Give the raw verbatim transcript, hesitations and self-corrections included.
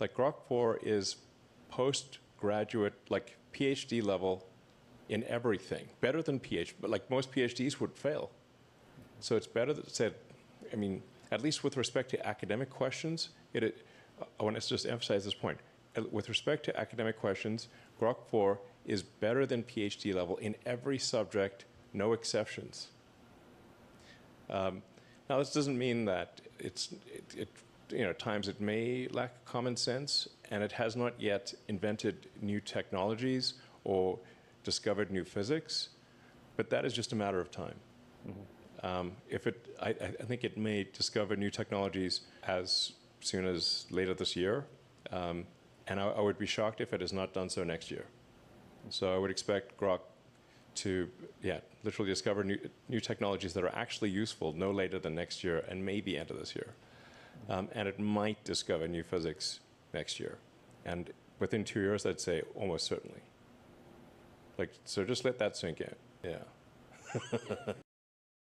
like Grok four is postgraduate, like PhD level in everything. Better than PhD, but like most PhDs would fail. So it's better that said, I mean, at least with respect to academic questions, it, it, I want to just emphasize this point. With respect to academic questions, Grok four is better than PhD level in every subject, no exceptions. Um, now, this doesn't mean that it's, it, it, you know, at times it may lack common sense, and it has not yet invented new technologies or discovered new physics, but that is just a matter of time. Mm-hmm. um, if it, I, I think it may discover new technologies as soon as later this year, um, and I, I would be shocked if it has not done so next year. So I would expect Grok to, yeah, literally discover new, new technologies that are actually useful no later than next year and maybe end of this year. Um, and it might discover new physics next year. And within two years, I'd say almost certainly. Like, so just let that sink in, yeah.